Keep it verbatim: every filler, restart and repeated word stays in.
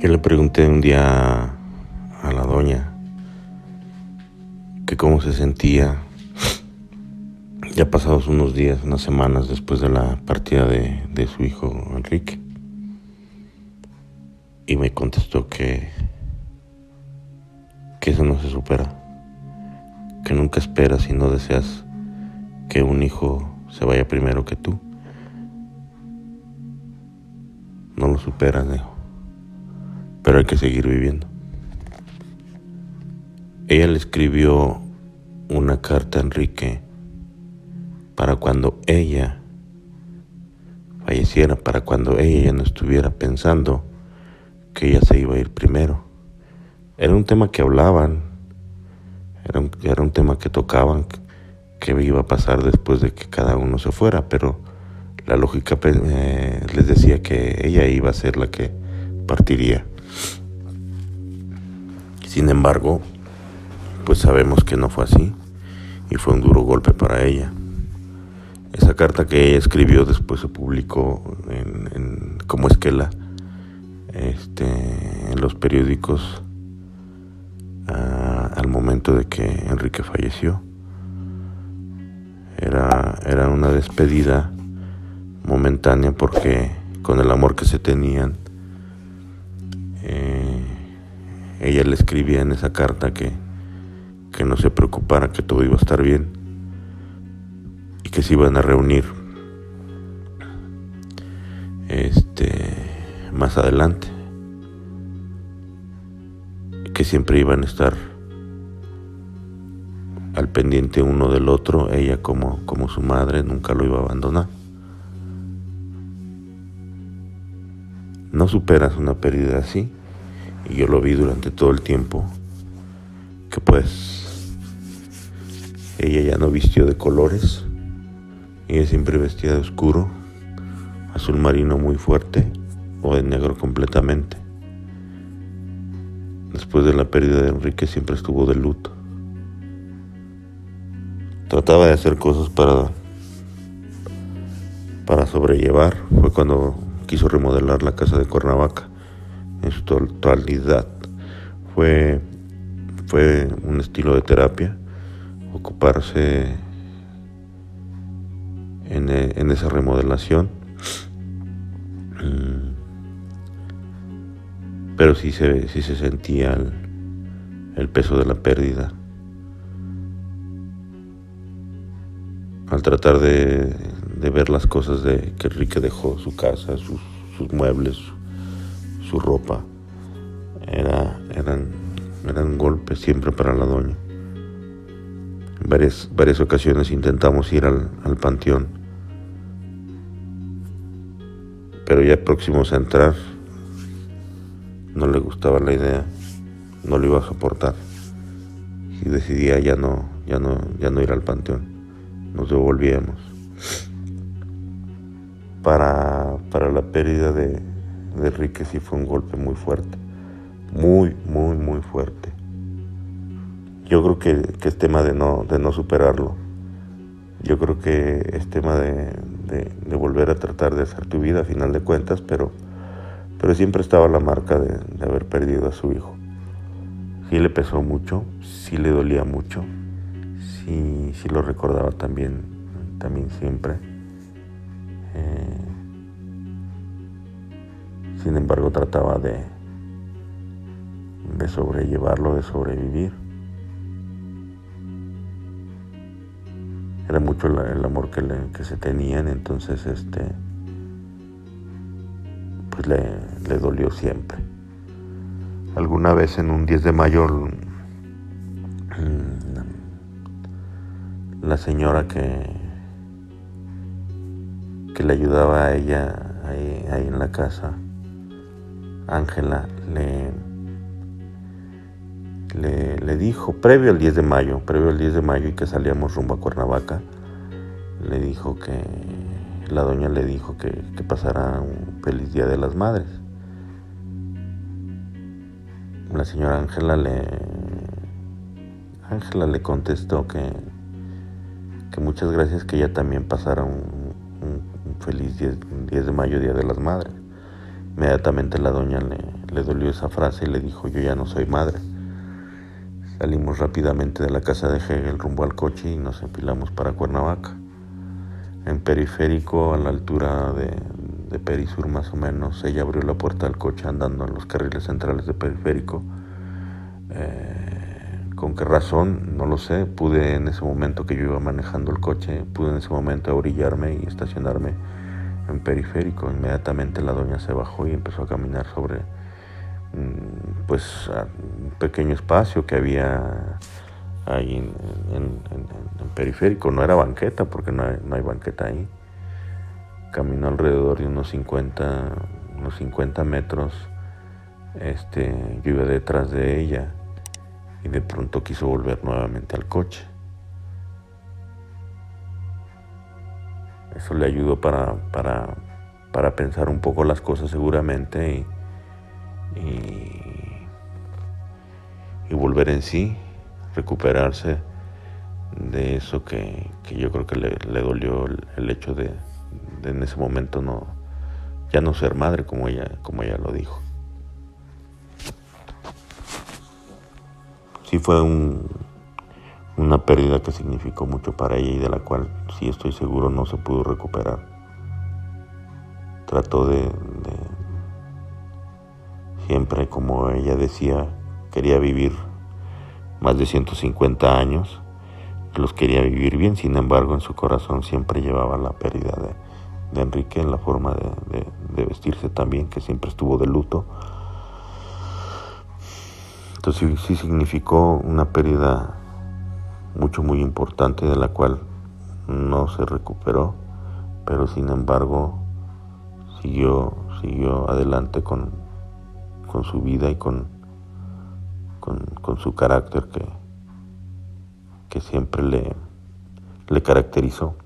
Que le pregunté un día a la doña que cómo se sentía ya pasados unos días, unas semanas después de la partida de, de su hijo Enrique, y me contestó que que eso no se supera, que nunca esperas y no deseas que un hijo se vaya primero que tú, no lo superas, dijo. Pero hay que seguir viviendo. Ella le escribió una carta a Enrique para cuando ella falleciera, para cuando ella ya no estuviera pensando que ella se iba a ir primero. Era un tema que hablaban, era un, era un tema que tocaban, que iba a pasar después de que cada uno se fuera, pero la lógica eh, les decía que ella iba a ser la que partiría. Sin embargo, pues sabemos que no fue así y fue un duro golpe para ella. Esa carta que ella escribió después se publicó en, en, como esquela este, en los periódicos a, al momento de que Enrique falleció. Era, era una despedida momentánea porque con el amor que se tenían, eh, ella le escribía en esa carta que, que no se preocupara, que todo iba a estar bien y que se iban a reunir este, más adelante, que siempre iban a estar al pendiente uno del otro, ella como, como su madre nunca lo iba a abandonar. No superas una pérdida así. Y yo lo vi durante todo el tiempo que pues ella ya no vistió de colores, ella siempre vestía de oscuro, azul marino muy fuerte o de negro completamente. Después de la pérdida de Enrique siempre estuvo de luto. Trataba de hacer cosas para, para sobrellevar. Fue cuando quiso remodelar la casa de Cuernavaca en su totalidad. Fue, fue un estilo de terapia, ocuparse en, en esa remodelación. Pero sí se, sí se sentía el, el peso de la pérdida. Al tratar de, de ver las cosas de, que Enrique dejó, su casa, sus, sus muebles, su ropa, era, eran, eran golpes siempre para la doña. En varias, varias ocasiones intentamos ir al, al panteón, pero ya próximos a entrar no le gustaba la idea, no lo iba a soportar y decidía ya no, ya no, ya no ir al panteón. Nos devolvíamos. Para, para la pérdida de de Enrique sí fue un golpe muy fuerte, muy, muy, muy fuerte. Yo creo que, que es tema de no, de no superarlo. Yo creo que es tema de, de, de volver a tratar de hacer tu vida a final de cuentas, pero, pero siempre estaba la marca de, de haber perdido a su hijo. Sí le pesó mucho, sí le dolía mucho, sí, sí lo recordaba también, también siempre. Eh, Sin embargo, trataba de, de sobrellevarlo, de sobrevivir. Era mucho el, el amor que, le, que se tenían, entonces este, pues le, le dolió siempre. Alguna vez en un diez de mayo la señora que, que le ayudaba a ella ahí, ahí en la casa, Ángela, le, le, le dijo, previo al diez de mayo, previo al diez de mayo y que salíamos rumbo a Cuernavaca, le dijo que, la doña le dijo que, que pasara un feliz Día de las Madres. La señora Ángela le, Ángela le contestó que, que muchas gracias, que ella también pasara un, un, un feliz diez de mayo, Día de las Madres. Inmediatamente la doña le, le dolió esa frase y le dijo, yo ya no soy madre. Salimos rápidamente de la casa de Hegel rumbo al coche y nos empilamos para Cuernavaca. En periférico, a la altura de, de Perisur más o menos, ella abrió la puerta del coche andando en los carriles centrales de periférico. Eh, ¿Con qué razón? No lo sé. Pude en ese momento que yo iba manejando el coche, pude en ese momento orillarme y estacionarme en periférico. Inmediatamente la doña se bajó y empezó a caminar sobre pues un pequeño espacio que había ahí en, en, en, en periférico. No era banqueta, porque no hay, no hay banqueta ahí. Caminó alrededor de unos cincuenta, unos cincuenta metros. Este, yo iba detrás de ella y de pronto quiso volver nuevamente al coche. Eso le ayudó para, para, para pensar un poco las cosas seguramente y, y, y volver en sí, recuperarse de eso que, que yo creo que le, le dolió el, el hecho de, de en ese momento no, ya no ser madre, como ella, como ella lo dijo. Sí fue un, una pérdida que significó mucho para ella y de la cual sí estoy seguro no se pudo recuperar. Trató de, de siempre, como ella decía, quería vivir más de ciento cincuenta años, los quería vivir bien. Sin embargo, en su corazón siempre llevaba la pérdida de, de Enrique, en la forma de, de, de vestirse también, que siempre estuvo de luto. Entonces sí significó una pérdida mucho, muy importante, de la cual no se recuperó, pero sin embargo siguió, siguió adelante con, con su vida y con Con, con su carácter que, que siempre le, le caracterizó.